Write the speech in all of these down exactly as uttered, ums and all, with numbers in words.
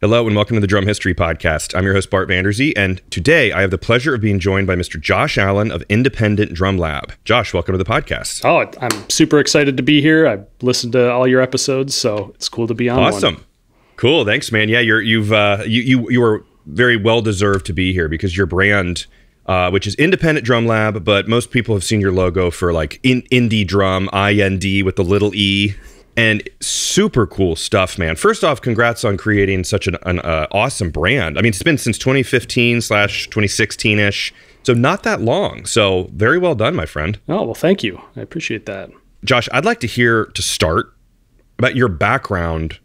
Hello and welcome to the Drum History Podcast. I'm your host, Bart VanderZee, and today I have the pleasure of being joined by Mister Josh Allen of Independent Drum Lab. Josh, welcome to the podcast. Oh, I'm super excited to be here. I've listened to all your episodes, so it's cool to be on. Awesome. One. Cool. Thanks, man. Yeah, you're, you've, uh, you, you, you are very well deserved to be here because your brand, uh, which is Independent Drum Lab, but most people have seen your logo for like in, INDē Drum, I N D with the little E. And super cool stuff, man. First off, congrats on creating such an, an uh, awesome brand. I mean, it's been since twenty fifteen slash twenty sixteen-ish, so not that long. So very well done, my friend. Oh, well, thank you. I appreciate that. Josh, I'd like to hear, to start, about your background.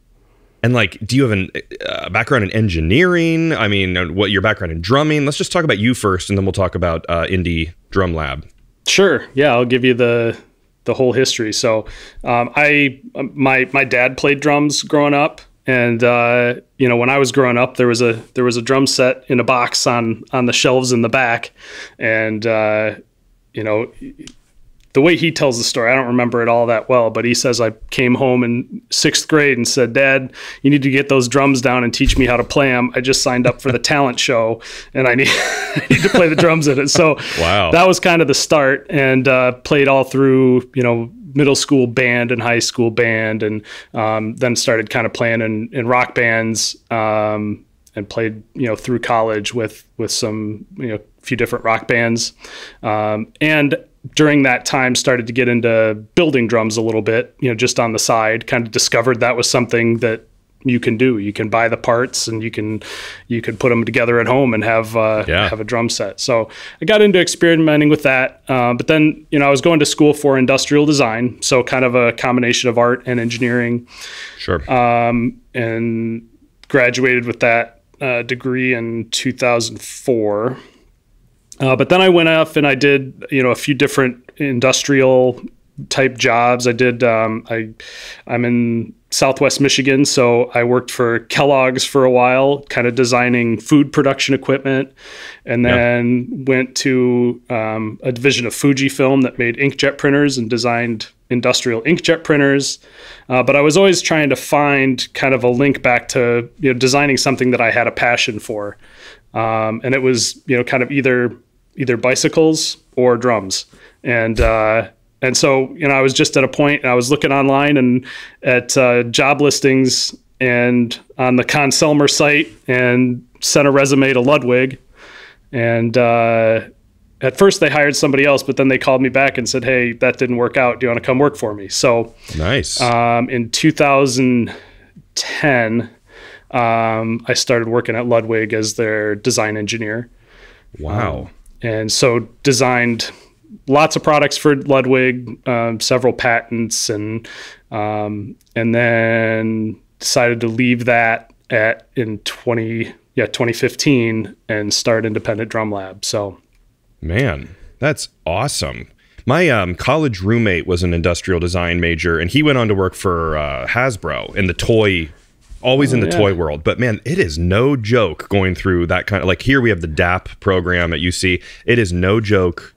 And like, do you have a uh, background in engineering? I mean, what your background in drumming? Let's just talk about you first, and then we'll talk about uh, INDē Drum Lab. Sure. Yeah, I'll give you the... the whole history. So, um, I, my, my dad played drums growing up, and, uh, you know, when I was growing up, there was a, there was a drum set in a box on, on the shelves in the back. And, uh, you know, the way he tells the story, I don't remember it all that well, but he says, I came home in sixth grade and said, Dad, you need to get those drums down and teach me how to play them. I just signed up for the talent show and I need, I need to play the drums in it. So wow. That was kind of the start, and uh, played all through, you know, middle school band and high school band. And um, then started kind of playing in, in rock bands, um, and played, you know, through college with, with some, you know, few different rock bands. Um, and during that time started to get into building drums a little bit, you know, just on the side, kind of discovered that was something that you can do. You can buy the parts and you can, you can put them together at home and have, uh, yeah. have a drum set. So I got into experimenting with that. Uh, but then, you know, I was going to school for industrial design. So kind of a combination of art and engineering. Sure. Um, and graduated with that uh, degree in two thousand four. Uh, but then I went off and I did, you know, a few different industrial type jobs. I did, um, I, I'm in Southwest Michigan, so I worked for Kellogg's for a while, kind of designing food production equipment, and then yep. went to um, a division of Fujifilm that made inkjet printers and designed industrial inkjet printers. Uh, but I was always trying to find kind of a link back to, you know, designing something that I had a passion for. Um, and it was, you know, kind of either, either bicycles or drums. And, uh, and so, you know, I was just at a point and I was looking online and at, uh, job listings and on the Con Selmer site, and sent a resume to Ludwig. And, uh, at first they hired somebody else, but then they called me back and said, hey, that didn't work out. Do you want to come work for me? So, nice. Um, in two thousand ten, Um, I started working at Ludwig as their design engineer. Wow. Um, and so designed lots of products for Ludwig, um, several patents, and, um, and then decided to leave that at in twenty, yeah, twenty fifteen and start Independent Drum Lab. So, man, that's awesome. My um, college roommate was an industrial design major, and he went on to work for uh, Hasbro in the toy Always oh, in the yeah. toy world. But man, it is no joke going through that kind of, like, here we have the D A P program at U C. It is no joke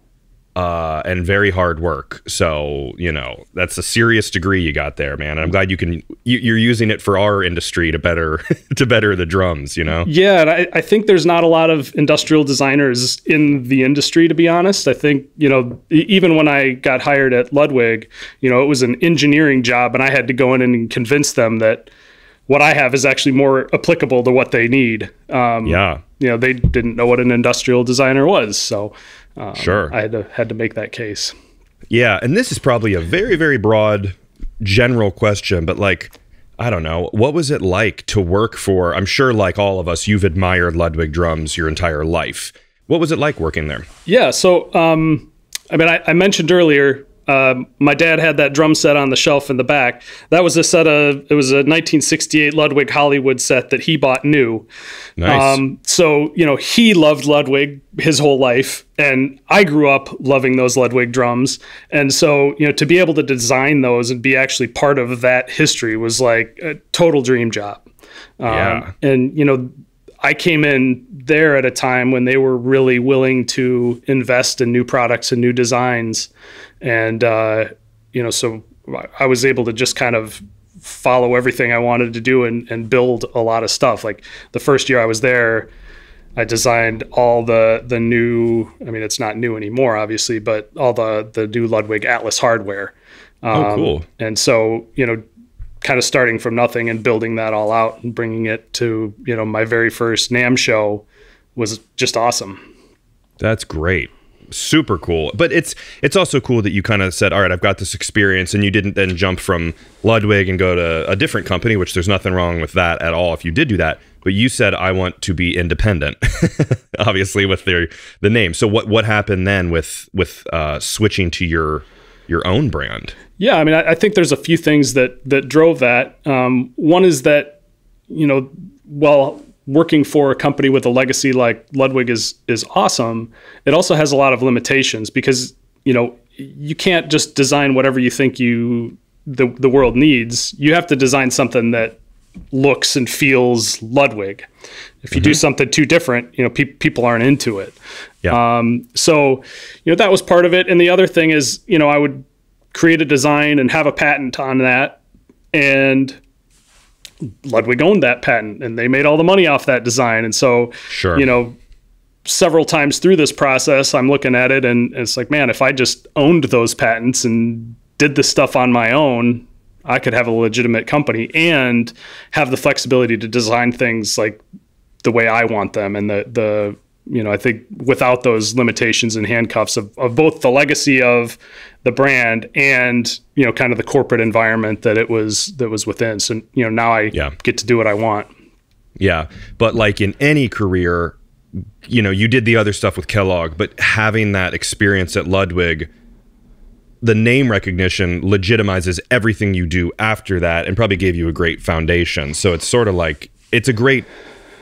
uh, and very hard work. So, you know, that's a serious degree you got there, man. And I'm glad you can, you, you're using it for our industry to better, to better the drums, you know? Yeah. And I, I think there's not a lot of industrial designers in the industry, to be honest. I think, you know, even when I got hired at Ludwig, you know, it was an engineering job and I had to go in and convince them that what I have is actually more applicable to what they need. Um, yeah. You know, they didn't know what an industrial designer was. So um, sure. I had to, had to make that case. Yeah. And this is probably a very, very broad general question, but like, I don't know, what was it like to work for, I'm sure like all of us, you've admired Ludwig drums your entire life. What was it like working there? Yeah. So, um, I mean, I, I mentioned earlier, Uh, my dad had that drum set on the shelf in the back. That was a set of, it was a nineteen sixty-eight Ludwig Hollywood set that he bought new. Nice. Um, so, you know, he loved Ludwig his whole life. And I grew up loving those Ludwig drums. And so, you know, to be able to design those and be actually part of that history was like a total dream job. Um, yeah. And, you know, I came in there at a time when they were really willing to invest in new products and new designs. And, uh, you know, so I was able to just kind of follow everything I wanted to do and, and build a lot of stuff. Like the first year I was there, I designed all the the new, I mean, it's not new anymore, obviously, but all the, the new Ludwig Atlas hardware. Um, oh, cool. And so, you know, kind of starting from nothing and building that all out and bringing it to, you know, my very first NAMM show was just awesome. That's great. Super cool. But it's it's also cool that you kind of said, all right, I've got this experience, and you didn't then jump from Ludwig and go to a different company, which there's nothing wrong with that at all if you did do that. But you said, I want to be independent, obviously, with their the name. So what what happened then with with uh, switching to your your own brand? Yeah, I mean, I, I think there's a few things that that drove that. Um, one is that, you know, well, working for a company with a legacy like Ludwig is is awesome. It also has a lot of limitations because, you know, you can't just design whatever you think you the the world needs. You have to design something that looks and feels Ludwig. If you mm-hmm. do something too different, you know, pe- people aren't into it. Yeah. Um, so, you know, that was part of it. And the other thing is, you know, I would create a design and have a patent on that, and Ludwig owned that patent and they made all the money off that design. And so, sure. you know, several times through this process, I'm looking at it and it's like, man, if I just owned those patents and did the stuff on my own, I could have a legitimate company and have the flexibility to design things like the way I want them. And the, the, you know, I think without those limitations and handcuffs of, of both the legacy of the brand and, you know, kind of the corporate environment that it was, that was within. So, you know, now I yeah. get to do what I want. Yeah. But like in any career, you know, you did the other stuff with Kellogg, but having that experience at Ludwig, the name recognition legitimizes everything you do after that and probably gave you a great foundation. So it's sort of like, it's a great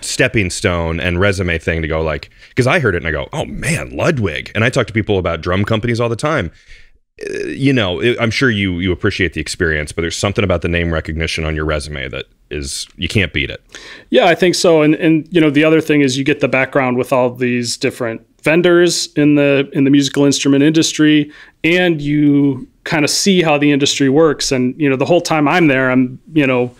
stepping stone and resume thing to go like, because I heard it and I go, oh man, Ludwig. And I talk to people about drum companies all the time. Uh, you know, it, I'm sure you you appreciate the experience, but there's something about the name recognition on your resume that is, you can't beat it. Yeah, I think so. And, and you know, the other thing is you get the background with all these different vendors in the in the musical instrument industry, and you kind of see how the industry works. And, you know, the whole time I'm there, I'm, you know,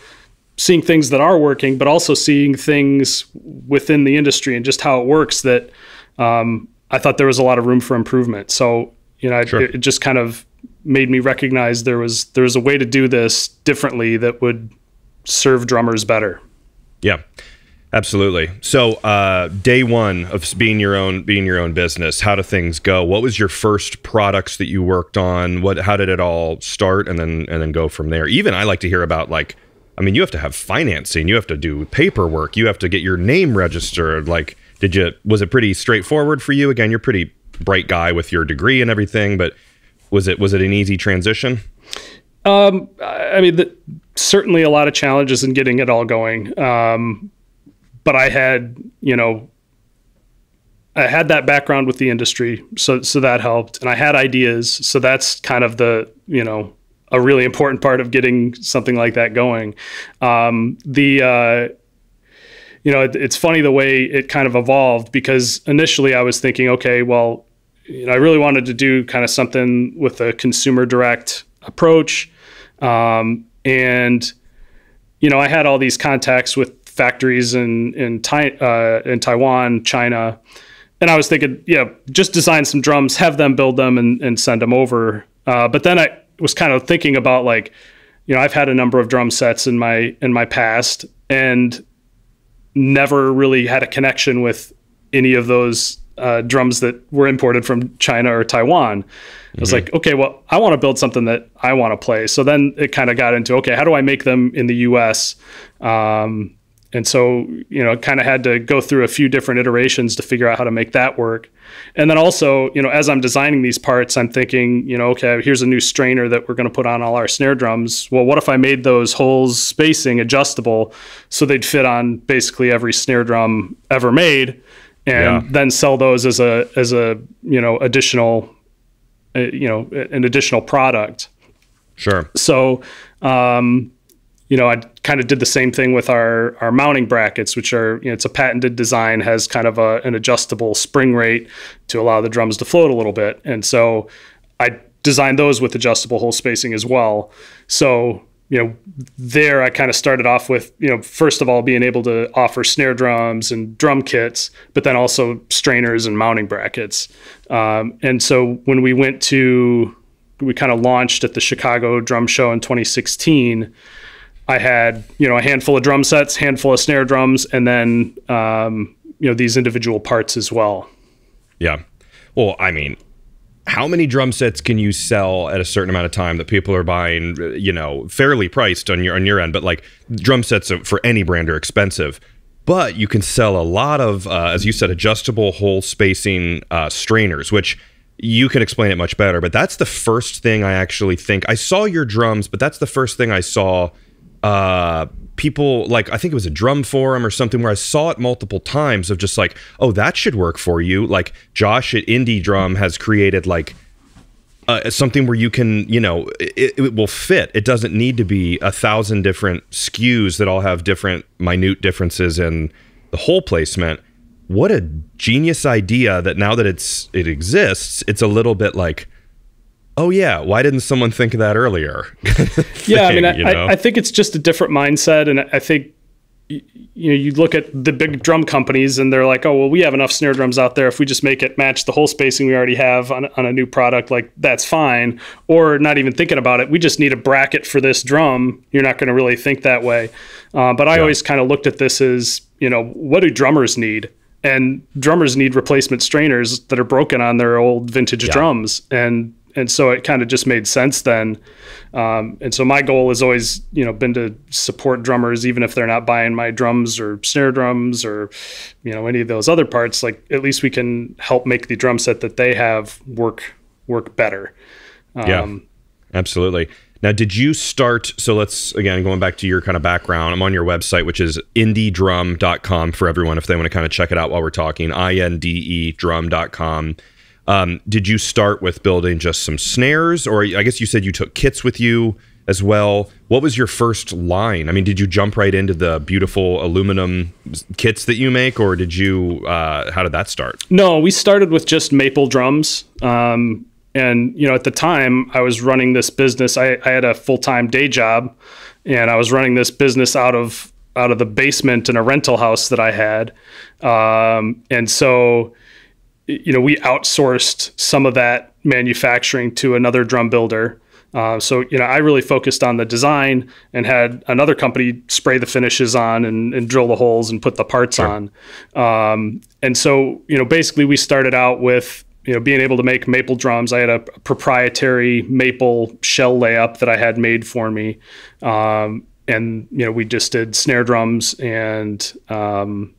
seeing things that are working, but also seeing things within the industry and just how it works that um, I thought there was a lot of room for improvement. So, you know, sure. I, it just kind of made me recognize there was, there was a way to do this differently that would serve drummers better. Yeah, absolutely. So uh, day one of being your own, being your own business, how do things go? What was your first products that you worked on? What, how did it all start? And then, and then go from there. Even I like to hear about like, I mean, you have to have financing, you have to do paperwork, you have to get your name registered. Like, did you, was it pretty straightforward for you? Again, you're a pretty bright guy with your degree and everything, but was it, was it an easy transition? Um, I mean, the, certainly a lot of challenges in getting it all going. Um, but I had, you know, I had that background with the industry, so, so that helped. And I had ideas. So that's kind of the, you know, a really important part of getting something like that going. Um, the, uh, you know, it, it's funny the way it kind of evolved, because initially I was thinking, okay, well, you know, I really wanted to do kind of something with a consumer direct approach. Um, and, you know, I had all these contacts with factories in, in, uh, in Taiwan, China. And I was thinking, yeah, just design some drums, have them build them and, and send them over. Uh, but then I, was kind of thinking about like, you know, I've had a number of drum sets in my, in my past and never really had a connection with any of those uh, drums that were imported from China or Taiwan. Mm-hmm. I was like, okay, well, I want to build something that I want to play. So then it kind of got into, okay, how do I make them in the U S? Um, and so, you know, kind of had to go through a few different iterations to figure out how to make that work. And then also, you know, as I'm designing these parts, I'm thinking, you know, okay, here's a new strainer that we're going to put on all our snare drums. Well, what if I made those holes spacing adjustable so they'd fit on basically every snare drum ever made, and yeah. then sell those as a, as a, you know, additional, uh, you know, an additional product. Sure. So, um, you know, I kind of did the same thing with our, our mounting brackets, which are, you know, it's a patented design, has kind of a, an adjustable spring rate to allow the drums to float a little bit. And so I designed those with adjustable hole spacing as well. So, you know, there I kind of started off with, you know, first of all, being able to offer snare drums and drum kits, but then also strainers and mounting brackets. Um, and so when we went to, we kind of launched at the Chicago Drum Show in twenty sixteen, I had, you know, a handful of drum sets, handful of snare drums, and then, um, you know, these individual parts as well. Yeah. Well, I mean, how many drum sets can you sell at a certain amount of time that people are buying, you know, fairly priced on your on your end, but like drum sets for any brand are expensive, but you can sell a lot of, uh, as you said, adjustable hole spacing uh, strainers, which you can explain it much better, but that's the first thing I actually think. I saw your drums, but that's the first thing I saw uh, people, like, I think it was a drum forum or something where I saw it multiple times of just like, oh, that should work for you. Like Josh at INDē Drum has created like uh, something where you can, you know, it, it will fit. It doesn't need to be a thousand different S K Us that all have different minute differences in the hole placement. What a genius idea that now that it's it exists, it's a little bit like, oh yeah, why didn't someone think of that earlier? thing, yeah, I mean, I, you know? I, I think it's just a different mindset, and I think you know you look at the big drum companies and they're like, oh well, we have enough snare drums out there. If we just make it match the hole spacing we already have on on a new product, like that's fine. Or not even thinking about it, we just need a bracket for this drum. You're not going to really think that way. Uh, but I yeah. always kind of looked at this as, you know, what do drummers need? And drummers need replacement strainers that are broken on their old vintage yeah. drums. And and so it kind of just made sense then. Um, and so my goal has always, you know, been to support drummers, even if they're not buying my drums or snare drums or, you know, any of those other parts. Like, at least we can help make the drum set that they have work work better. Um, yeah, absolutely. Now, did you start, so let's, again, going back to your kind of background, I'm on your website, which is indē drum dot com for everyone if they want to kind of check it out while we're talking, I N D E drum dot com. Um, did you start with building just some snares, or I guess you said you took kits with you as well? What was your first line? I mean, did you jump right into the beautiful aluminum kits that you make, or did you, uh, how did that start? No, we started with just maple drums. Um And, you know, at the time I was running this business, I, I had a full-time day job, and I was running this business out of, out of the basement in a rental house that I had. Um, and so, you know, we outsourced some of that manufacturing to another drum builder. Uh, so, you know, I really focused on the design and had another company spray the finishes on and, and drill the holes and put the parts sure. on. Um, and so, you know, basically we started out with, you know, being able to make maple drums. I had a proprietary maple shell layup that I had made for me. Um, and, you know, we just did snare drums and, um,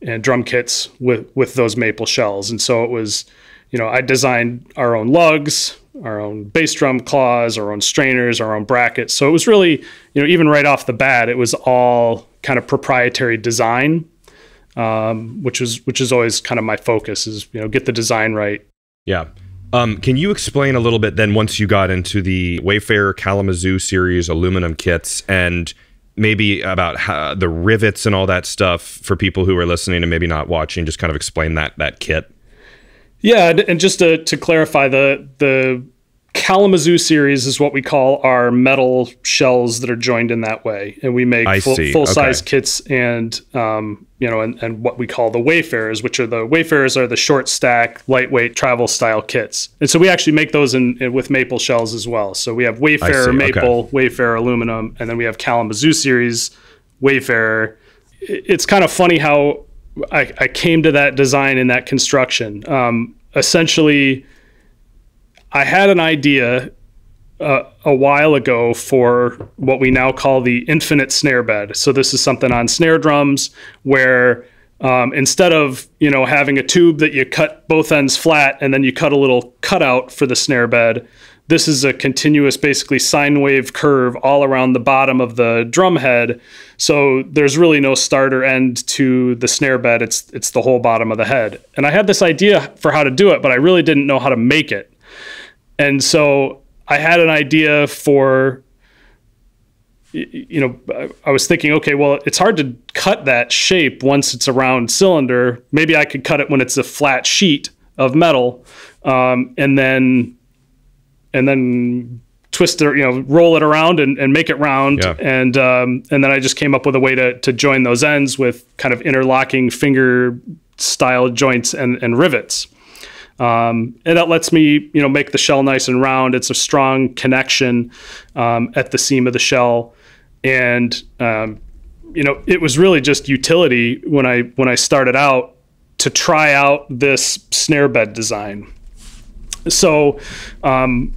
and drum kits with, with those maple shells. And so it was, you know, I designed our own lugs, our own bass drum claws, our own strainers, our own brackets. So it was really, you know, even right off the bat, it was all kind of proprietary design. Um, which is which is always kind of my focus, is, you know, get the design right. Yeah. Um, can you explain a little bit then, once you got into the Wayfarer Kalamazoo series aluminum kits, and maybe about how the rivets and all that stuff for people who are listening and maybe not watching, just kind of explain that that kit? Yeah, and just to, to clarify, the the Kalamazoo series is what we call our metal shells that are joined in that way, and we make full, full size okay. kits, and um, you know, and, and what we call the Wayfarers, which are the Wayfarers are the short stack, lightweight travel style kits, and so we actually make those in, in with maple shells as well. So we have Wayfarer maple, okay. Wayfarer aluminum, and then we have Kalamazoo series, Wayfarer. It's kind of funny how I, I came to that design and that construction. Um, essentially, I had an idea uh, a while ago for what we now call the infinite snare bed. So this is something on snare drums where um, instead of, you know, having a tube that you cut both ends flat and then you cut a little cutout for the snare bed, this is a continuous, basically sine wave curve all around the bottom of the drum head. So there's really no start or end to the snare bed. It's, it's the whole bottom of the head. And I had this idea for how to do it, but I really didn't know how to make it. And so I had an idea for, you know, I was thinking, okay, well, it's hard to cut that shape once it's a round cylinder. Maybe I could cut it when it's a flat sheet of metal, um, and then and then twist it, you know, roll it around and, and make it round. Yeah. And um, and then I just came up with a way to to join those ends with kind of interlocking finger style joints and, and rivets. Um, and that lets me, you know, make the shell nice and round. It's a strong connection um, at the seam of the shell. And, um, you know, it was really just utility when I when I started out to try out this snare bed design. So um,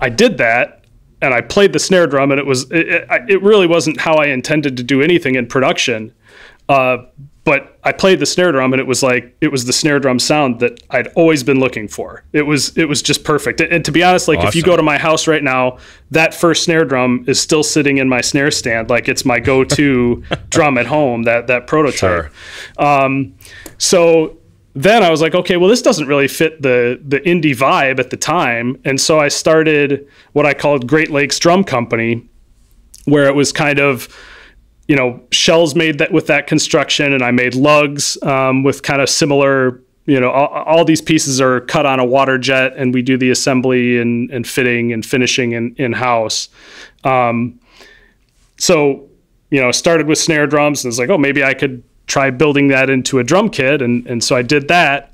I did that and I played the snare drum, and it was it, it really wasn't how I intended to do anything in production. Uh, but I played the snare drum, and it was like, it was the snare drum sound that I'd always been looking for. It was, it was just perfect. And, and to be honest, like awesome. If you go to my house right now, that first snare drum is still sitting in my snare stand. Like it's my go-to drum at home, that, that prototype. Sure. Um, so then I was like, okay, well, this doesn't really fit the, the indie vibe at the time. And so I started what I called Great Lakes Drum Company, where it was kind of, you know, shells made that with that construction, and I made lugs um, with kind of similar, you know, all, all these pieces are cut on a water jet, and we do the assembly and, and fitting and finishing in, in-house. Um, so, you know, started with snare drums, and it's like, oh, maybe I could try building that into a drum kit. And, and so I did that.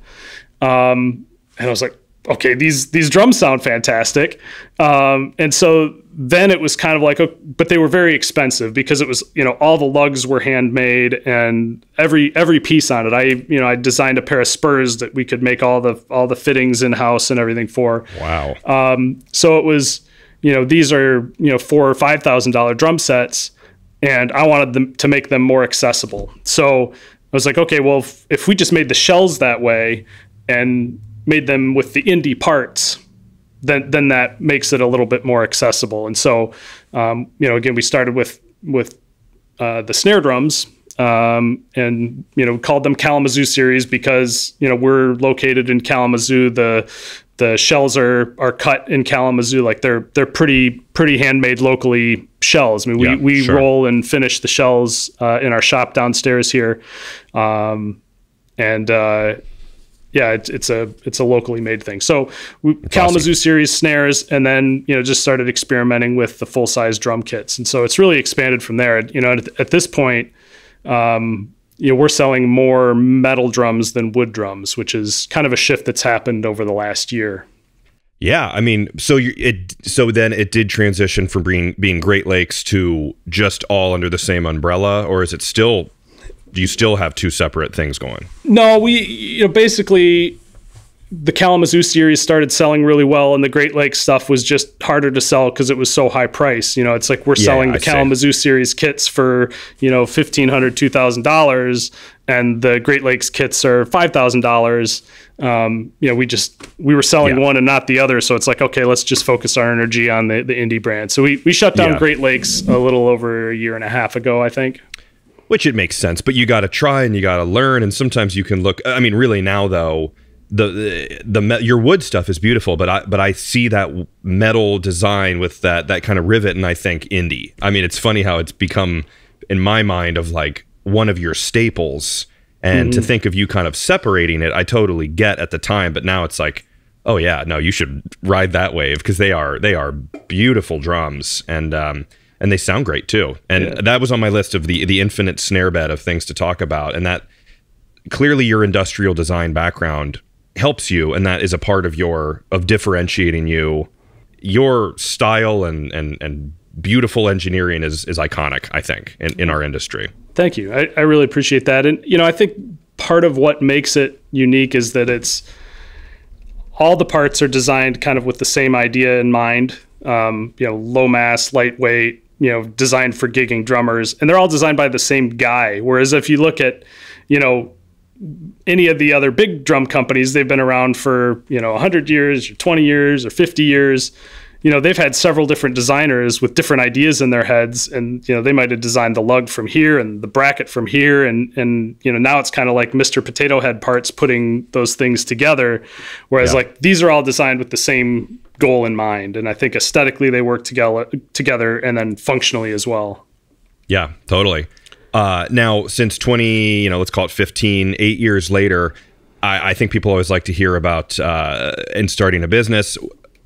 Um, and I was like, okay, these, these drums sound fantastic. Um, and so then it was kind of like, but they were very expensive because it was, you know, all the lugs were handmade, and every, every piece on it, I, you know, I designed a pair of spurs that we could make all the, all the fittings in house and everything for. Wow. Um, so it was, you know, these are, you know, four or five thousand dollar drum sets, and I wanted them to make them more accessible. So I was like, okay, well, if, if we just made the shells that way and made them with the indie parts, then then that makes it a little bit more accessible. And so, um, you know, again, we started with with uh, the snare drums, um, and you know, called them Kalamazoo series because you know we're located in Kalamazoo. The the shells are are cut in Kalamazoo. Like they're they're pretty pretty handmade locally shells. I mean, we yeah, we sure. roll and finish the shells uh, in our shop downstairs here, um, and. Uh, Yeah, it's it's a it's a locally made thing. So we, Kalamazoo awesome. Series snares, and then you know just started experimenting with the full size drum kits, and so it's really expanded from there. You know, at, at this point, um, you know we're selling more metal drums than wood drums, which is kind of a shift that's happened over the last year. Yeah, I mean, so you it so then it did transition from being being Great Lakes to just all under the same umbrella, or is it still? Do you still have two separate things going? No, we, you know, basically the Kalamazoo series started selling really well, and the Great Lakes stuff was just harder to sell because it was so high price. You know, it's like we're yeah, selling the I Kalamazoo see. series kits for, you know, fifteen hundred, two thousand dollars, and the Great Lakes kits are five thousand dollars. Um, you know, we just, we were selling yeah. one and not the other. So it's like, okay, let's just focus our energy on the, the indie brand. So we, we shut down yeah. Great Lakes a little over a year and a half ago, I think. Which it makes sense, but you got to try and you got to learn, and sometimes you can look. I mean, really now though, the the, the your wood stuff is beautiful, but I but I see that metal design with that that kind of rivet, and I think indie. I mean, it's funny how it's become in my mind of like one of your staples, and mm-hmm. to think of you kind of separating it, I totally get at the time, but now it's like, oh yeah, no, you should ride that wave because they are they are beautiful drums, and. Um, And they sound great too. And yeah. that was on my list of the the infinite snare bed of things to talk about. And that clearly your industrial design background helps you, and that is a part of your of differentiating you. Your style and and and beautiful engineering is is iconic, I think, in, in our industry. Thank you. I, I really appreciate that. And you know, I think part of what makes it unique is that it's all the parts are designed kind of with the same idea in mind. Um, you know, low mass, lightweight. You know, designed for gigging drummers, and they're all designed by the same guy. Whereas if you look at, you know, any of the other big drum companies, they've been around for, you know, a hundred years or twenty years or fifty years. You know, they've had several different designers with different ideas in their heads. And, you know, they might have designed the lug from here and the bracket from here. And, and you know, now it's kind of like Mister Potato Head Parts putting those things together. Whereas yeah. like these are all designed with the same goal in mind, and I think aesthetically they work together together and then functionally as well. Yeah, totally. Uh now since twenty, you know, let's call it fifteen, eight years later, I, I think people always like to hear about uh in starting a business.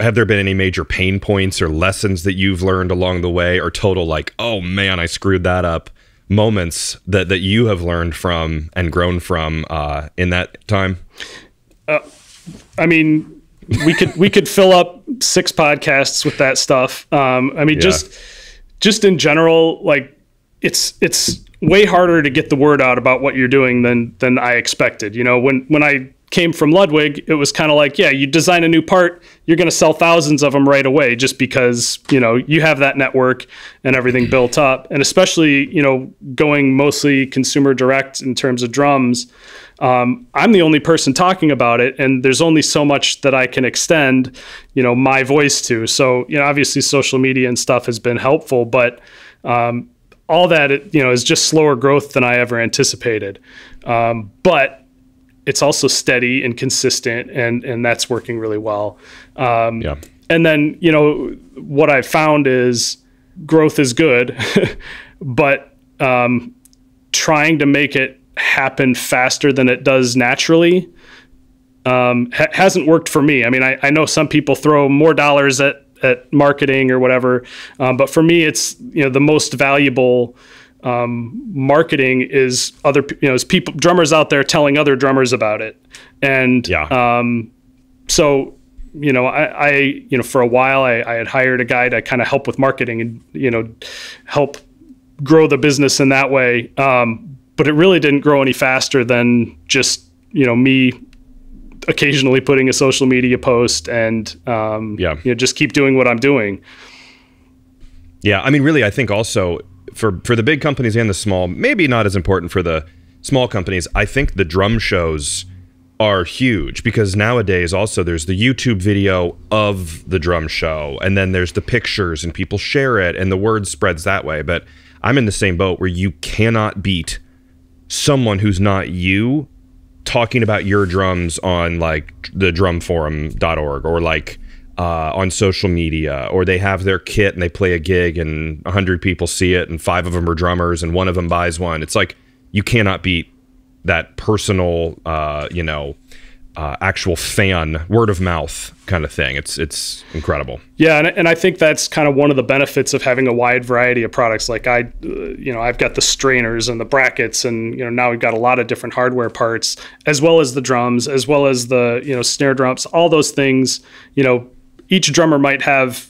have there been any major pain points or lessons that you've learned along the way, or total like, oh man, I screwed that up moments that, that you have learned from and grown from uh, in that time? Uh, I mean, we could, we could fill up six podcasts with that stuff. Um, I mean, yeah. just, just in general, like it's, it's way harder to get the word out about what you're doing than, than I expected. You know, when, when I came from Ludwig, it was kind of like, yeah, you design a new part, you're going to sell thousands of them right away, just because, you know, you have that network and everything built up. And especially, you know, going mostly consumer direct in terms of drums, um, I'm the only person talking about it, and there's only so much that I can extend, you know, my voice to. So, you know, obviously social media and stuff has been helpful, but, um, all that, you know, is just slower growth than I ever anticipated. Um, but it's also steady and consistent, and, and that's working really well. Um, yeah. And then, you know, what I've found is growth is good, but um, trying to make it happen faster than it does naturally um, ha hasn't worked for me. I mean, I, I know some people throw more dollars at, at marketing or whatever. Um, but for me, it's, you know, the most valuable um, marketing is other, you know, is people, drummers out there telling other drummers about it. And, yeah. um, so, you know, I, I, you know, for a while I, I had hired a guy to kind of help with marketing and, you know, help grow the business in that way. Um, but it really didn't grow any faster than just, you know, me occasionally putting a social media post and, um, yeah. you know, just keep doing what I'm doing. Yeah. I mean, really, I think also for, for the big companies and the small, maybe not as important for the small companies, I think the drum shows are huge, because nowadays also there's the YouTube video of the drum show, and then there's the pictures and people share it and the word spreads that way. But I'm in the same boat where you cannot beat someone who's not you talking about your drums on like the drum forum dot org or like uh, on social media, or they have their kit and they play a gig and a hundred people see it and five of them are drummers and one of them buys one. It's like, you cannot beat that personal, uh, you know, uh, actual fan word of mouth kind of thing. It's, it's incredible. Yeah. And, and I think that's kind of one of the benefits of having a wide variety of products. Like I, uh, you know, I've got the strainers and the brackets, and, you know, now we've got a lot of different hardware parts, as well as the drums, as well as the, you know, snare drums, all those things. You know, each drummer might have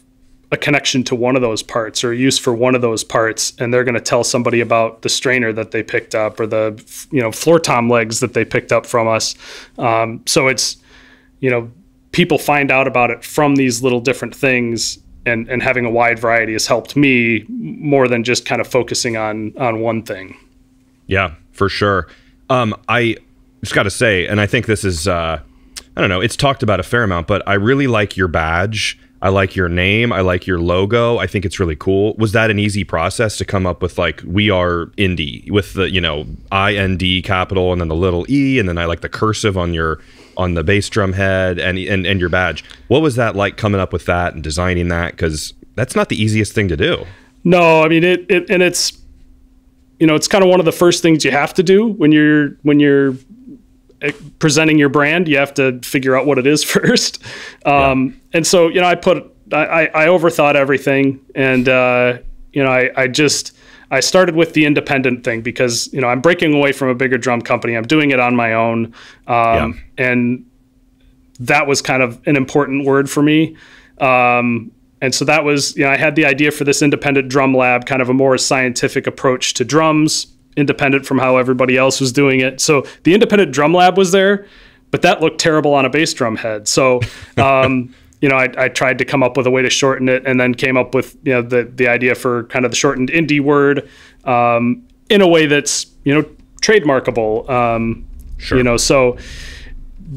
a connection to one of those parts or use for one of those parts, and they're going to tell somebody about the strainer that they picked up or the, you know, floor tom legs that they picked up from us. Um, so it's, you know, people find out about it from these little different things, and, and having a wide variety has helped me more than just kind of focusing on, on one thing. Yeah, for sure. Um, I just got to say, and I think this is, uh, I don't know, it's talked about a fair amount, but I really like your badge. I like your name. I like your logo. I think it's really cool. Was that an easy process to come up with, like, we are indie with the, you know, I N D capital and then the little E, and then I like the cursive on your, on the bass drum head and, and, and your badge. What was that like coming up with that and designing that? 'Cause that's not the easiest thing to do. No, I mean, it, it and it's, you know, it's kind of one of the first things you have to do when you're, when you're presenting your brand. You have to figure out what it is first. Um, yeah. And so, you know, I put, I, I, I overthought everything. And, uh, you know, I, I just, I started with the independent thing because, you know, I'm breaking away from a bigger drum company. I'm doing it on my own. Um, yeah. And that was kind of an important word for me. Um, and so that was, you know, I had the idea for this Independent Drum Lab, kind of a more scientific approach to drums, independent from how everybody else was doing it. So the Independent Drum Lab was there, but that looked terrible on a bass drum head. So, um, you know, I, I tried to come up with a way to shorten it, and then came up with, you know, the, the idea for kind of the shortened indie word, um, in a way that's, you know, trademarkable, um, sure. you know, so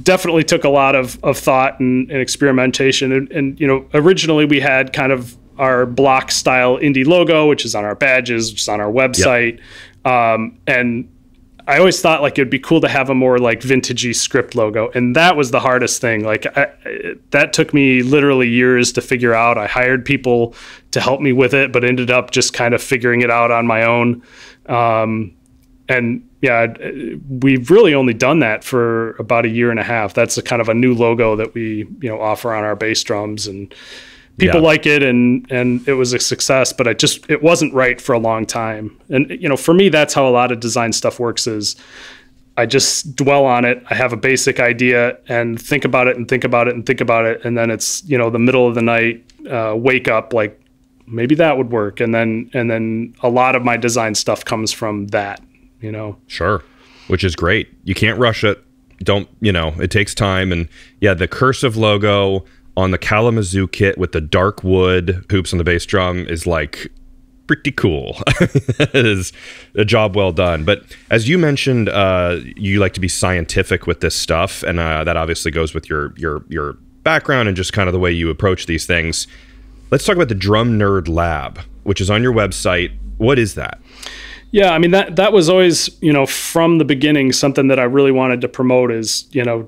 definitely took a lot of, of thought and, and experimentation. And, and, you know, originally we had kind of our block style indie logo, which is on our badges, which is on our website. Yep. Um, and I always thought, like, it'd be cool to have a more like vintagey script logo. And that was the hardest thing. Like I, that took me literally years to figure out. I hired people to help me with it, but ended up just kind of figuring it out on my own. Um, And yeah, we've really only done that for about a year and a half. That's a kind of a new logo that we, you know, offer on our bass drums, and people yeah. like it, and and it was a success, but I just, it wasn't right for a long time. And, you know, for me, that's how a lot of design stuff works, is I just dwell on it. I have a basic idea and think about it and think about it and think about it. And then it's, you know, the middle of the night, uh, wake up, like, maybe that would work. And then, and then a lot of my design stuff comes from that, you know? Sure. Which is great. You can't rush it. Don't, you know, it takes time. And yeah, the cursive logo on the Kalamazoo kit with the dark wood hoops on the bass drum is like pretty cool. It is a job well done. But as you mentioned, uh, you like to be scientific with this stuff. And uh, that obviously goes with your, your, your background and just kind of the way you approach these things. Let's talk about the Drum Nerd Lab, which is on your website. What is that? Yeah, I mean, that that was always, you know, from the beginning, something that I really wanted to promote is, you know,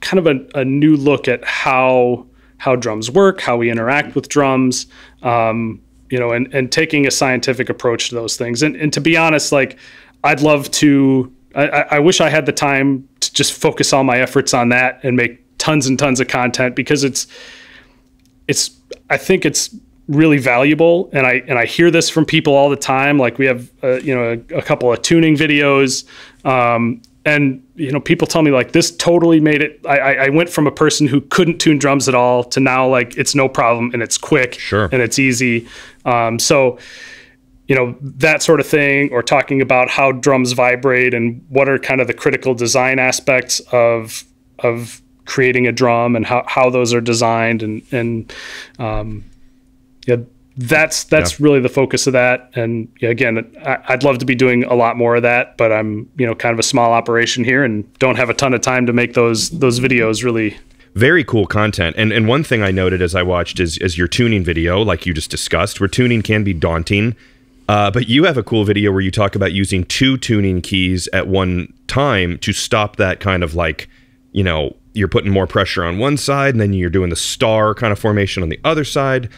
kind of a, a new look at how how drums work, how we interact with drums, um, you know, and, and taking a scientific approach to those things. And, and to be honest, like, I'd love to, I, I wish I had the time to just focus all my efforts on that and make tons and tons of content, because it's, it's, I think it's really valuable, and I and I hear this from people all the time. Like, we have, uh, you know, a, a couple of tuning videos, um, and you know, people tell me like, this totally made it. I, I went from a person who couldn't tune drums at all to now like it's no problem, and it's quick, sure, and it's easy. Um, so, you know, that sort of thing, or talking about how drums vibrate and what are kind of the critical design aspects of of creating a drum and how, how those are designed, and, and, um, yeah, that's, that's yeah. really the focus of that. And yeah, again, I, I'd love to be doing a lot more of that, but I'm, you know, kind of a small operation here and don't have a ton of time to make those, those videos really. Very cool content. And, and one thing I noted as I watched is, is your tuning video, like you just discussed, where tuning can be daunting. Uh, but you have a cool video where you talk about using two tuning keys at one time to stop that kind of like, you know, you're putting more pressure on one side and then you're doing the star kind of formation on the other side.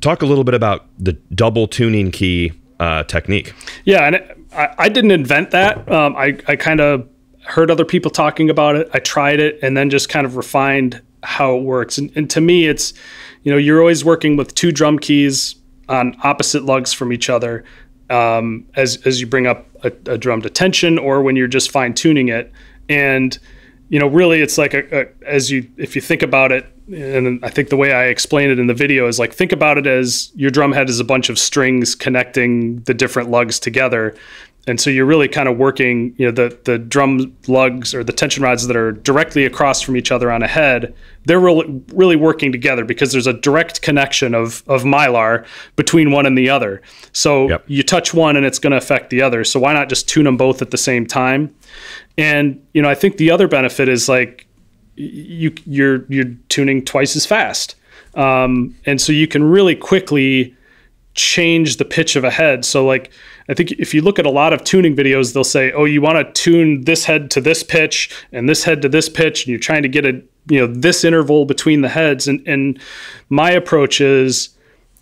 Talk a little bit about the double tuning key uh, technique. Yeah, and it, I, I didn't invent that. Um, I, I kind of heard other people talking about it. I tried it and then just kind of refined how it works. And, and to me, it's, you know, you're always working with two drum keys on opposite lugs from each other, um, as, as you bring up a, a drum to tension or when you're just fine tuning it. And you know, really, it's like a, a, as you, if you think about it, and I think the way I explain it in the video is like, think about it as your drum head is a bunch of strings connecting the different lugs together. And so you're really kind of working, you know, the, the drum lugs or the tension rods that are directly across from each other on a head, they're really, really working together because there's a direct connection of, of mylar between one and the other. So yep. you touch one and it's going to affect the other. So why not just tune them both at the same time? And, you know, I think the other benefit is like you, you're, you're tuning twice as fast. Um, and so you can really quickly change the pitch of a head. So like, I think if you look at a lot of tuning videos, they'll say, oh, you want to tune this head to this pitch and this head to this pitch. And you're trying to get a, you know, this interval between the heads. And, and my approach is,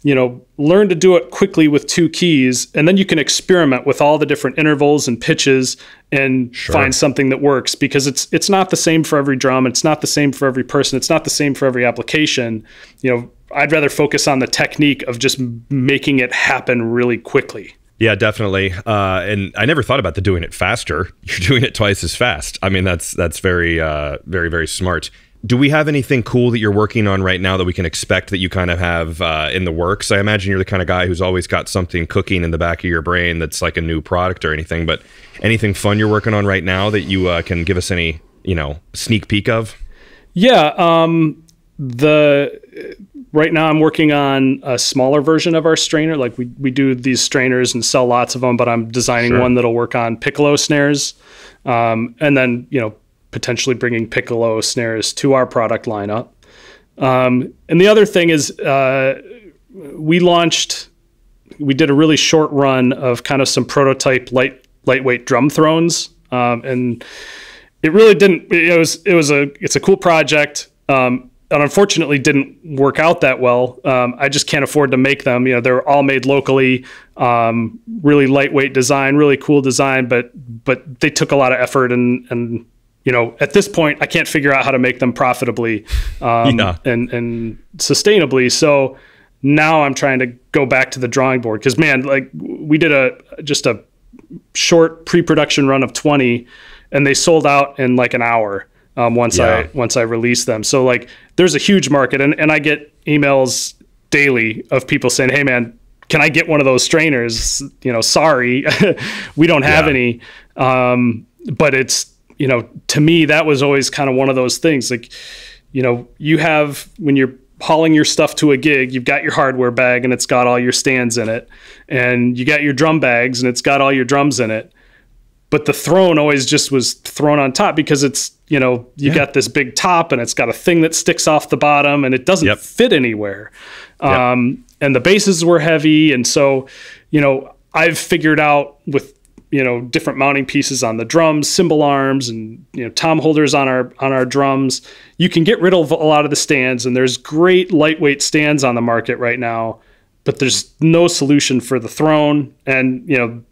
you know, learn to do it quickly with two keys, and then you can experiment with all the different intervals and pitches and sure. find something that works, because it's it's not the same for every drum. It's not the same for every person. It's not the same for every application. You know, I'd rather focus on the technique of just making it happen really quickly. Yeah, definitely. Uh, and I never thought about the doing it faster. You're doing it twice as fast. I mean, that's that's very, uh, very, very smart. Do we have anything cool that you're working on right now that we can expect that you kind of have uh, in the works? I imagine you're the kind of guy who's always got something cooking in the back of your brain that's like a new product or anything, but anything fun you're working on right now that you uh, can give us any, you know, sneak peek of? Yeah. Um, the right now I'm working on a smaller version of our strainer. Like we, we do these strainers and sell lots of them, but I'm designing sure. one that'll work on piccolo snares. Um, and then, you know, potentially bringing piccolo snares to our product lineup. Um, and the other thing is uh, we launched, we did a really short run of kind of some prototype light, lightweight drum thrones. Um, and it really didn't, it was, it was a, it's a cool project. Um, that unfortunately didn't work out that well. Um, I just can't afford to make them. You know, they're all made locally, um, really lightweight design, really cool design, but but they took a lot of effort, and and you know, at this point, I can't figure out how to make them profitably um, yeah. and and sustainably. So now I'm trying to go back to the drawing board, because man, like we did a just a short pre-production run of twenty, and they sold out in like an hour. Um, once yeah. I once I release them, so like there's a huge market, and and I get emails daily of people saying, "Hey man, can I get one of those strainers? You know, sorry, we don't have yeah. any." Um, but it's, you know, to me that was always kind of one of those things. Like, you know, you have, when you're hauling your stuff to a gig, you've got your hardware bag and it's got all your stands in it, and you got your drum bags and it's got all your drums in it. But the throne always just was thrown on top, because it's, you know, you yeah. got this big top and it's got a thing that sticks off the bottom and it doesn't yep. fit anywhere. Yep. Um, and the bases were heavy. And so, you know, I've figured out with, you know, different mounting pieces on the drums, cymbal arms, and, you know, tom holders on our, on our drums, you can get rid of a lot of the stands, and there's great lightweight stands on the market right now, but there's no solution for the throne. And, you know,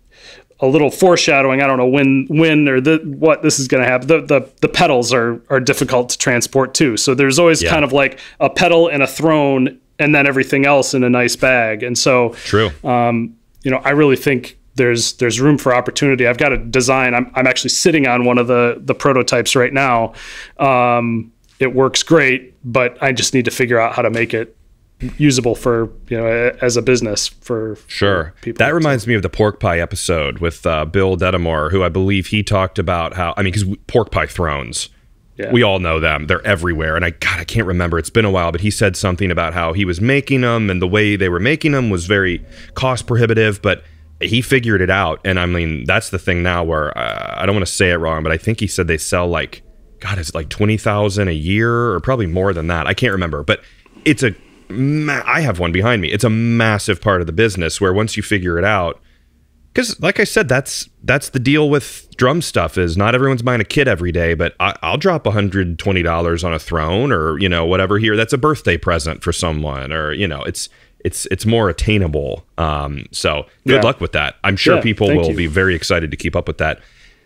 a little foreshadowing, I don't know when when or the, what this is going to happen. The, the the pedals are are difficult to transport too. So there's always yeah. kind of like a pedal and a throne, and then everything else in a nice bag. And so true. Um, you know, I really think there's there's room for opportunity. I've got a design. I'm I'm actually sitting on one of the the prototypes right now. Um, it works great, but I just need to figure out how to make it usable for, you know, as a business for sure people. That reminds me of the pork pie episode with uh Bill Dedamore, who I believe he talked about how, I mean, because pork pie thrones, yeah. we all know them, they're everywhere, and I god I can't remember, it's been a while, but he said something about how he was making them, and the way they were making them was very cost prohibitive, but he figured it out. And I mean, that's the thing now where uh, I don't want to say it wrong, but I think he said they sell like, god, is it like twenty thousand a year, or probably more than that, I can't remember, but it's a Ma I have one behind me. It's a massive part of the business, where once you figure it out, because like I said, that's that's the deal with drum stuff, is not everyone's buying a kit every day, but I I'll drop one hundred twenty dollars on a throne, or, you know, whatever here. That's a birthday present for someone, or, you know, it's it's it's more attainable. Um, so good yeah. luck with that. I'm sure yeah, people will you. be very excited to keep up with that.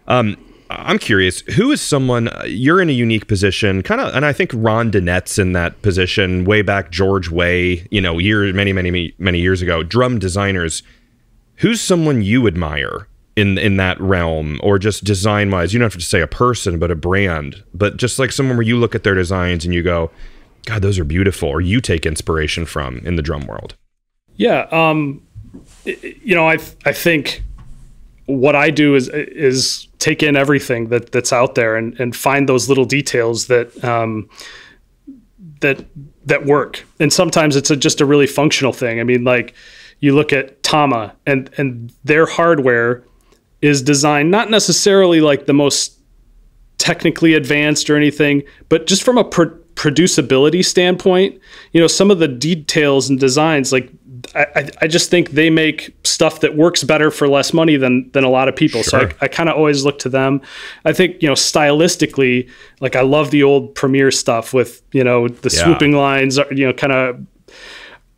Um, I'm curious, who is someone, you're in a unique position, kind of, and I think Ron Dinette's in that position way back, George Way, you know, years, many, many, many years ago, drum designers. Who's someone you admire in in that realm, or just design wise? You don't have to say a person, but a brand, but just like someone where you look at their designs and you go, God, those are beautiful, or you take inspiration from in the drum world. Yeah. Um, you know, I, I think what I do is, is take in everything that that's out there, and, and find those little details that, um, that, that work. And sometimes it's a, just a really functional thing. I mean, like you look at Tama, and, and their hardware is designed, not necessarily like the most technically advanced or anything, but just from a pro producibility standpoint, you know, some of the details and designs, like, I, I just think they make stuff that works better for less money than than a lot of people. Sure. So I, I kind of always look to them. I think, you know, stylistically, like I love the old Premier stuff with, you know, the yeah. swooping lines, you know, kind of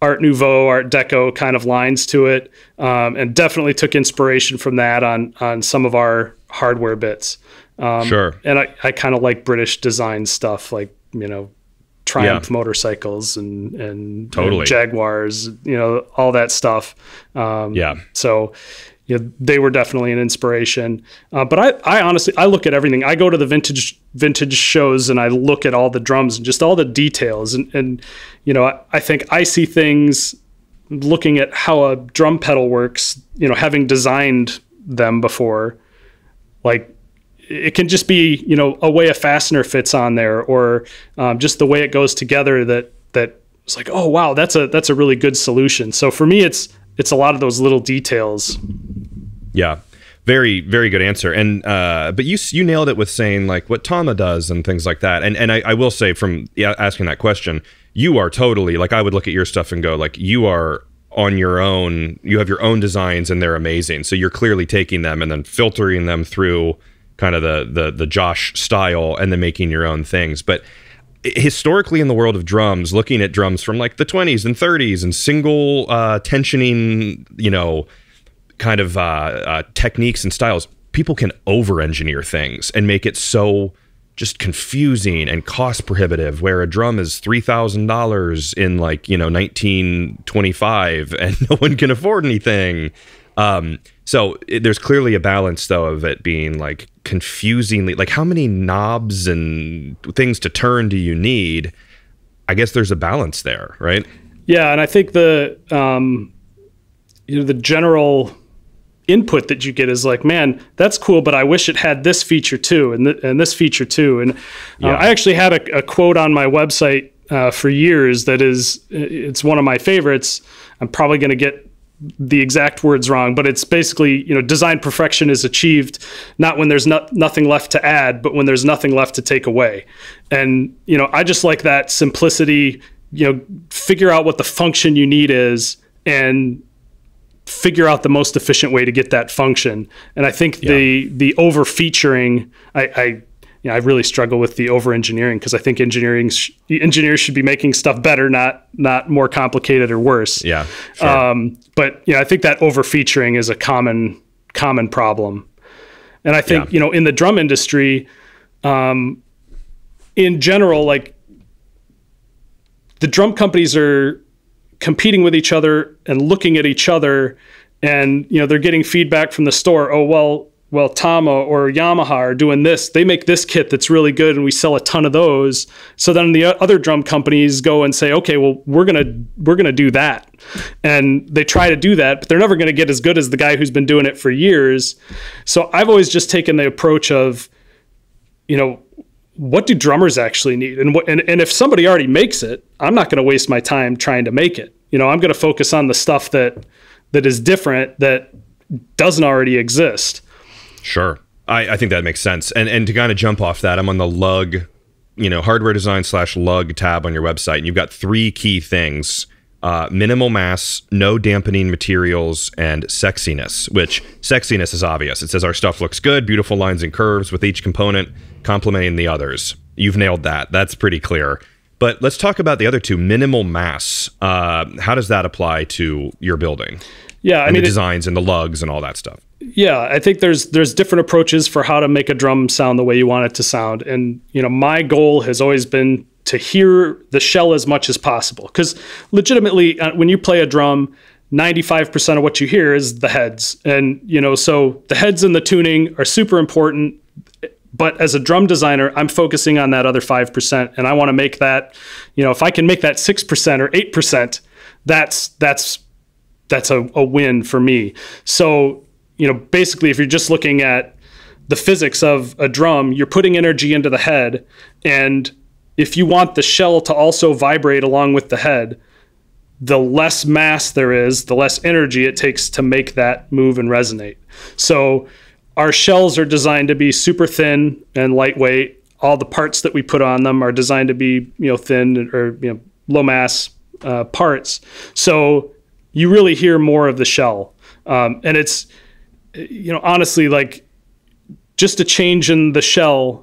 Art Nouveau, Art Deco kind of lines to it, um, and definitely took inspiration from that on on some of our hardware bits. Um, sure. And I, I kind of like British design stuff, like, you know, Triumph yeah. motorcycles and and totally. uh, Jaguars, you know, all that stuff. Um, yeah. So, you know, they were definitely an inspiration. Uh, but I, I honestly, I look at everything. I go to the vintage vintage shows and I look at all the drums and just all the details. And, and you know, I, I think I see things looking at how a drum pedal works, you know, having designed them before. Like, it can just be, you know, a way a fastener fits on there, or um, just the way it goes together, that that it's like, oh wow, that's a that's a really good solution. So for me, it's it's a lot of those little details. Yeah, very very good answer. And uh, but you you nailed it with saying like what Tama does and things like that. And and I, I will say, from asking that question, you are totally, like, I would look at your stuff and go like, you are on your own. You have your own designs and they're amazing. So you're clearly taking them and then filtering them through kind of the the the Josh style, and then making your own things. But historically in the world of drums, looking at drums from like the twenties and thirties and single uh, tensioning, you know, kind of uh, uh, techniques and styles, people can over-engineer things and make it so just confusing and cost prohibitive, where a drum is three thousand dollars in like, you know, nineteen twenty-five and no one can afford anything. Um, so it, there's clearly a balance though of it being like confusingly, like how many knobs and things to turn do you need? I guess there's a balance there, right? Yeah. And I think the, um, you know, the general input that you get is like, man, that's cool, but I wish it had this feature too, and, th and this feature too. And uh, yeah. I actually had a, a quote on my website uh, for years that is, it's one of my favorites. I'm probably going to get the exact words wrong, but it's basically, you know, design perfection is achieved not when there's not nothing left to add, but when there's nothing left to take away. And, you know, I just like that simplicity. You know, figure out what the function you need is and figure out the most efficient way to get that function. And I think yeah. the the over featuring, I, I you know, I really struggle with the over engineering, because I think engineering sh engineers should be making stuff better, not not more complicated or worse. Yeah. Sure. Um, but you know, I think that over featuring is a common common problem. And I think yeah. you know, in the drum industry, um, in general, like the drum companies are competing with each other and looking at each other, and you know, they're getting feedback from the store. Oh, well, well, Tama or Yamaha are doing this. They make this kit that's really good, and we sell a ton of those. So then the other drum companies go and say, okay, well, we're gonna we're gonna do that, and they try to do that, but they're never gonna get as good as the guy who's been doing it for years. So I've always just taken the approach of, you know, what do drummers actually need? And what, and, and if somebody already makes it, I'm not going to waste my time trying to make it. You know, I'm going to focus on the stuff that, that is different, that doesn't already exist. Sure. I, I think that makes sense. And, and to kind of jump off that, I'm on the lug, you know, hardware design slash lug tab on your website. And you've got three key things, uh, minimal mass, no dampening materials, and sexiness, which sexiness is obvious. It says our stuff looks good, beautiful lines and curves with each component complementing the others. You've nailed that. That's pretty clear. But let's talk about the other two. Minimal mass. Uh, how does that apply to your building? Yeah, I and mean the designs it, and the lugs and all that stuff. Yeah, I think there's there's different approaches for how to make a drum sound the way you want it to sound. And you know, my goal has always been to hear the shell as much as possible, because legitimately, uh, when you play a drum, ninety-five percent of what you hear is the heads, and you know, so the heads and the tuning are super important. But as a drum designer, I'm focusing on that other five percent, and I want to make that, you know, if I can make that six percent or eight percent, that's, that's, that's a, a win for me. So, you know, basically if you're just looking at the physics of a drum, you're putting energy into the head. And if you want the shell to also vibrate along with the head, the less mass there is, the less energy it takes to make that move and resonate. So, our shells are designed to be super thin and lightweight. All the parts that we put on them are designed to be, you know, thin or, you know, low mass uh, parts. So you really hear more of the shell. Um, and it's, you know, honestly, like just a change in the shell,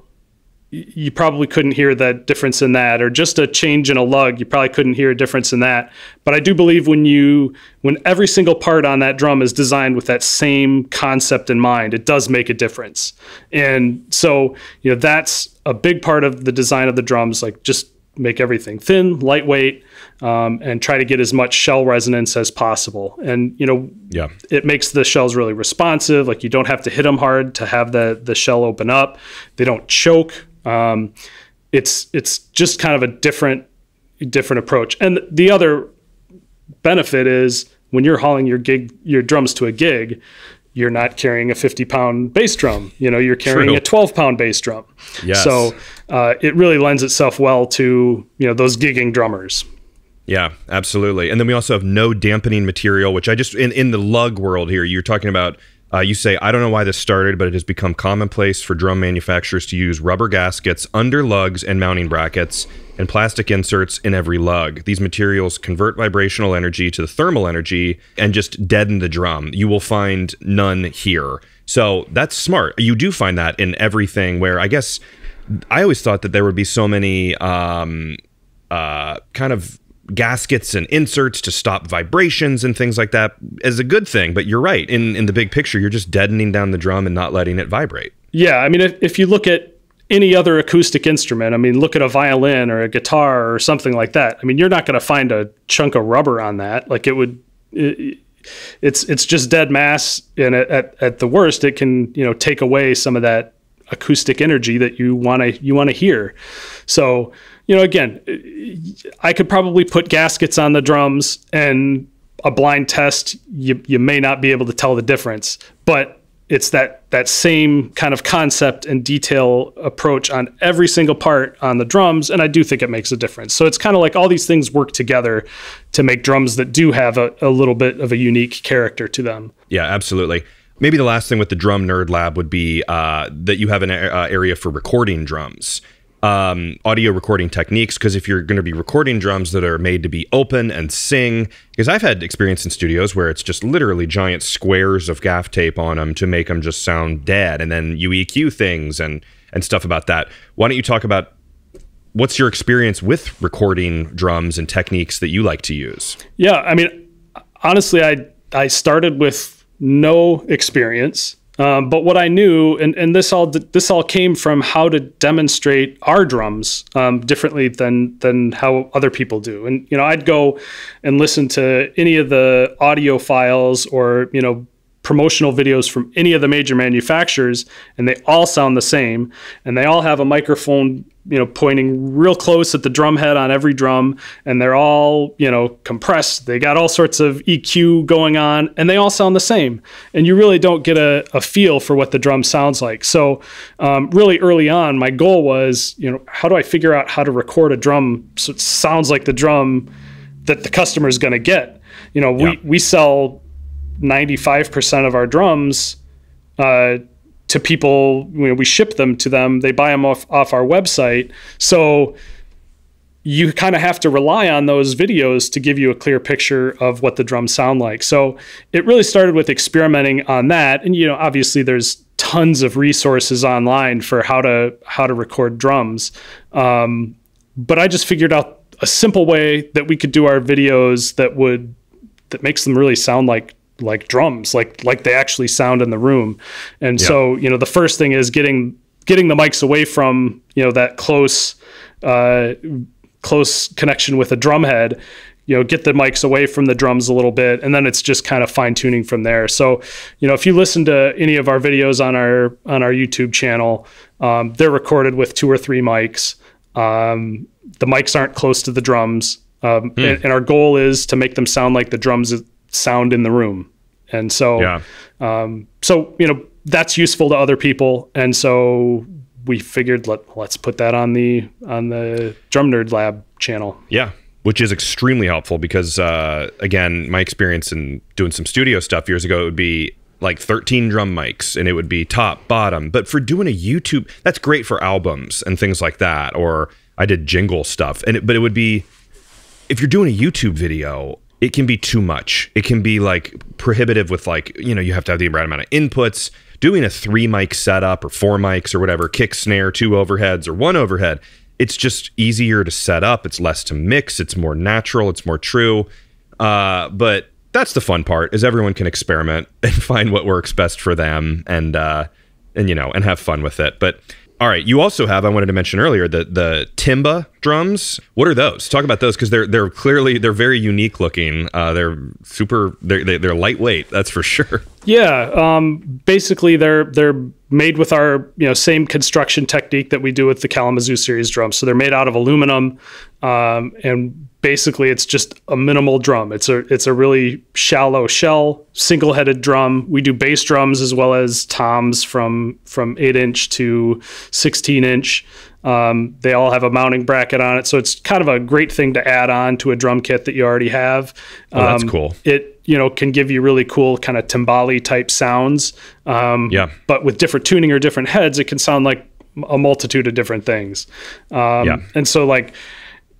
you probably couldn't hear that difference in that, or just a change in a lug, you probably couldn't hear a difference in that. But I do believe when you, when every single part on that drum is designed with that same concept in mind, it does make a difference. And so, you know, that's a big part of the design of the drums, like just make everything thin, lightweight, um, and try to get as much shell resonance as possible. And, you know, yeah, it makes the shells really responsive. Like you don't have to hit them hard to have the, the shell open up. They don't choke. Um, it's, it's just kind of a different, different approach. And the other benefit is when you're hauling your gig, your drums to a gig, you're not carrying a fifty pound bass drum, you know, you're carrying True. a twelve pound bass drum. Yes. So, uh, it really lends itself well to, you know, those gigging drummers. Yeah, absolutely. And then we also have no dampening material, which I just, in, in the lug world here, you're talking about, Uh, you say, I don't know why this started, but it has become commonplace for drum manufacturers to use rubber gaskets under lugs and mounting brackets and plastic inserts in every lug. These materials convert vibrational energy to the thermal energy and just deaden the drum. You will find none here. So that's smart. You do find that in everything, where I guess I always thought that there would be so many um, uh, kind of gaskets and inserts to stop vibrations and things like that as a good thing. But you're right. In, in the big picture, you're just deadening down the drum and not letting it vibrate. Yeah. I mean, if, if you look at any other acoustic instrument, I mean, look at a violin or a guitar or something like that. I mean, you're not going to find a chunk of rubber on that. Like it would... It, it's it's just dead mass, and at, at the worst it can, you know, take away some of that acoustic energy that you want to you want to hear. So, you know, again, I could probably put gaskets on the drums, and a blind test you you may not be able to tell the difference, but it's that that same kind of concept and detail approach on every single part on the drums, and I do think it makes a difference. So it's kind of like all these things work together to make drums that do have a, a little bit of a unique character to them. Yeah, absolutely. Maybe the last thing with the Drum Nerd Lab would be uh, that you have an uh, area for recording drums, um, audio recording techniques, because if you're going to be recording drums that are made to be open and sing, because I've had experience in studios where it's just literally giant squares of gaff tape on them to make them just sound dead, and then you E Q things and, and stuff about that. Why don't you talk about what's your experience with recording drums and techniques that you like to use? Yeah, I mean, honestly, I, I started with no experience. Um, but what I knew, and, and this all this all came from how to demonstrate our drums um, differently than than how other people do. And you know, I'd go and listen to any of the audio files or you know promotional videos from any of the major manufacturers, and they all sound the same, and they all have a microphone you know pointing real close at the drum head on every drum, and they're all you know compressed, they got all sorts of E Q going on, and they all sound the same, and you really don't get a, a feel for what the drum sounds like. So um, really early on, my goal was you know how do I figure out how to record a drum so it sounds like the drum that the customer is going to get. you know we yeah. we sell ninety-five percent of our drums uh, to people, you know, we ship them to them, they buy them off, off our website. So you kind of have to rely on those videos to give you a clear picture of what the drums sound like. So it really started with experimenting on that. And, you know, obviously there's tons of resources online for how to, how to record drums. Um, but I just figured out a simple way that we could do our videos that would, that makes them really sound like like drums, like like they actually sound in the room. And yeah. so, you know, the first thing is getting getting the mics away from, you know, that close uh, close connection with a drum head, you know, get the mics away from the drums a little bit. And then it's just kind of fine tuning from there. So, you know, if you listen to any of our videos on our, on our YouTube channel, um, they're recorded with two or three mics. Um, the mics aren't close to the drums. Um, mm. and, and our goal is to make them sound like the drums sound in the room. And so, yeah. um, so, you know, that's useful to other people. And so we figured, let, let's put that on the, on the Drum Nerd Lab channel. Yeah. Which is extremely helpful because, uh, again, my experience in doing some studio stuff years ago, it would be like thirteen drum mics and it would be top, bottom, but for doing a YouTube, that's great for albums and things like that. Or I did jingle stuff and it, but it would be, if you're doing a YouTube video, it can be too much. It can be like prohibitive with like, you know, you have to have the right amount of inputs. Doing a three mic setup or four mics or whatever, kick, snare, two overheads or one overhead, it's just easier to set up. It's less to mix. It's more natural. It's more true. Uh, but that's the fun part is everyone can experiment and find what works best for them and, uh, and you know, and have fun with it. But all right, you also have, I wanted to mention earlier, the the Timba drums. What are those? Talk about those because they're they're clearly they're very unique looking. Uh, they're super they're they're lightweight, that's for sure. Yeah, um, basically they're they're made with our you know same construction technique that we do with the Kalamazoo series drums. So they're made out of aluminum, um, and basically it's just a minimal drum. It's a it's a really shallow shell, single-headed drum. We do bass drums as well as toms from from eight inch to sixteen inch. Um, they all have a mounting bracket on it, so it's kind of a great thing to add on to a drum kit that you already have. Um, oh, that's cool. It you know can give you really cool kind of timbali type sounds. Um, yeah. But with different tuning or different heads, it can sound like a multitude of different things. Um, yeah. And so like.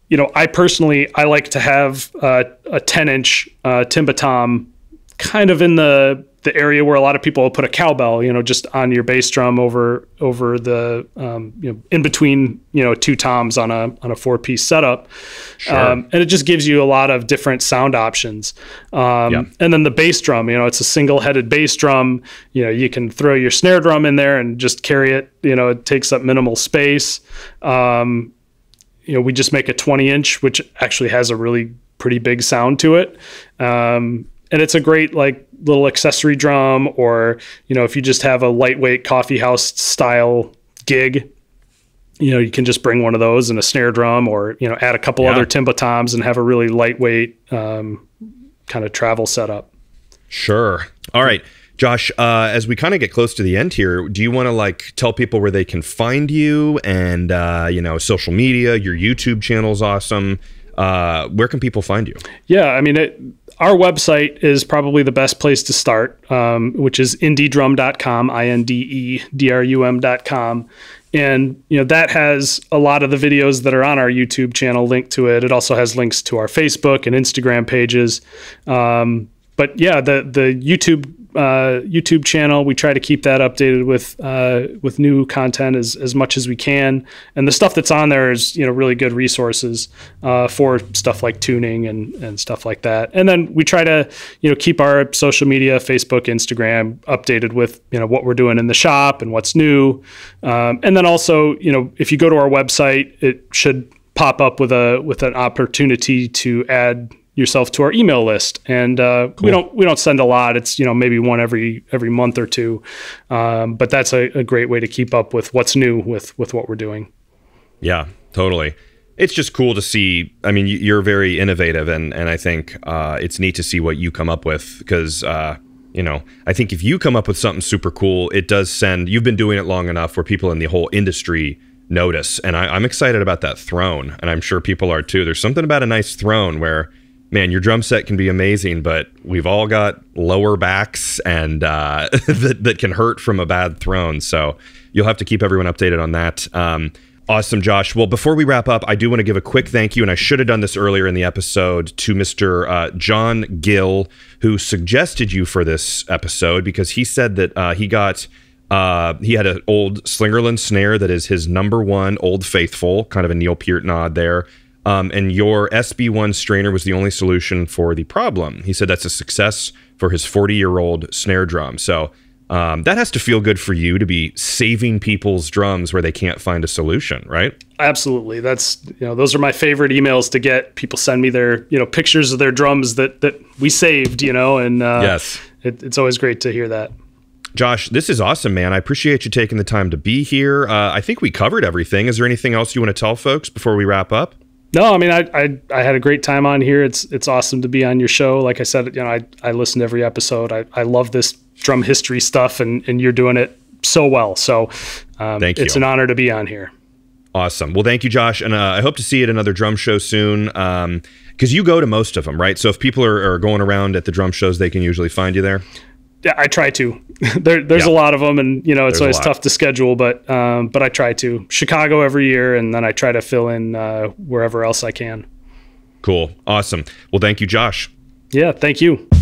You know, I personally, I like to have uh, a ten inch uh, Timba tom kind of in the the area where a lot of people put a cowbell, you know, just on your bass drum over over the, um, you know, in between, you know, two toms on a on a four piece setup, sure. um, and it just gives you a lot of different sound options. Um, yep. And then the bass drum, you know, it's a single headed bass drum. You know, you can throw your snare drum in there and just carry it. You know, it takes up minimal space. Um, you know, we just make a twenty inch, which actually has a really pretty big sound to it. Um, and it's a great like little accessory drum, or, you know, if you just have a lightweight coffee house style gig, you know, you can just bring one of those and a snare drum, or, you know, add a couple yeah. other Timba toms and have a really lightweight um, kind of travel setup. Sure. All right, Josh, uh, as we kind of get close to the end here, do you want to like tell people where they can find you and, uh, you know, social media? Your YouTube channel's awesome. Uh, where can people find you? Yeah, I mean, it, our website is probably the best place to start, um, which is indē drum dot com, I N D E D R U M dot com. And, you know, that has a lot of the videos that are on our YouTube channel linked to it. It also has links to our Facebook and Instagram pages. Um, but yeah, the, the YouTube Uh, YouTube channel, we try to keep that updated with uh, with new content as, as much as we can, and the stuff that's on there is, you know, really good resources uh, for stuff like tuning and and stuff like that. And then we try to, you know, keep our social media, Facebook, Instagram, updated with, you know, what we're doing in the shop and what's new. Um, and then also, you know, if you go to our website, it should pop up with a with an opportunity to add yourself to our email list. And uh, cool. we don't we don't send a lot. It's, you know, maybe one every every month or two. Um, but that's a, a great way to keep up with what's new with with what we're doing. Yeah, totally. It's just cool to see. I mean, you're very innovative, and and I think uh, it's neat to see what you come up with, because, uh, you know, I think if you come up with something super cool, it does send, you've been doing it long enough where people in the whole industry notice. And I, I'm excited about that throne, and I'm sure people are too. There's something about a nice throne where, man, your drum set can be amazing, but we've all got lower backs and uh, that, that can hurt from a bad throne. So you'll have to keep everyone updated on that. Um, awesome, Josh. Well, before we wrap up, I do want to give a quick thank you, and I should have done this earlier in the episode, to Mister Uh, John Gill, who suggested you for this episode, because he said that uh, he got... Uh, he had an old Slingerland snare that is his number one old faithful, kind of a Neil Peart nod there. Um, and your S B one strainer was the only solution for the problem. He said that's a success for his forty-year-old snare drum. So um, that has to feel good for you to be saving people's drums where they can't find a solution, right? Absolutely. That's, you know, those are my favorite emails to get. People send me their, you know, pictures of their drums that that we saved, you know, and uh, yes, it, it's always great to hear that. Josh, this is awesome, man. I appreciate you taking the time to be here. Uh, I think we covered everything. Is there anything else you want to tell folks before we wrap up? No, I mean, I, I I had a great time on here. It's it's awesome to be on your show. Like I said, you know, I, I listen to every episode. I, I love this drum history stuff, and, and you're doing it so well. So um, thank you. It's an honor to be on here. Awesome. Well, thank you, Josh. And uh, I hope to see you at another drum show soon, um, because you go to most of them, right? So if people are, are going around at the drum shows, they can usually find you there. Yeah, I try to. there, there's yeah. a lot of them, and you know, it's there's always tough to schedule, but um, but I try to. Chicago every year, and then I try to fill in uh, wherever else I can. Cool, awesome. Well, thank you, Josh. Yeah, thank you.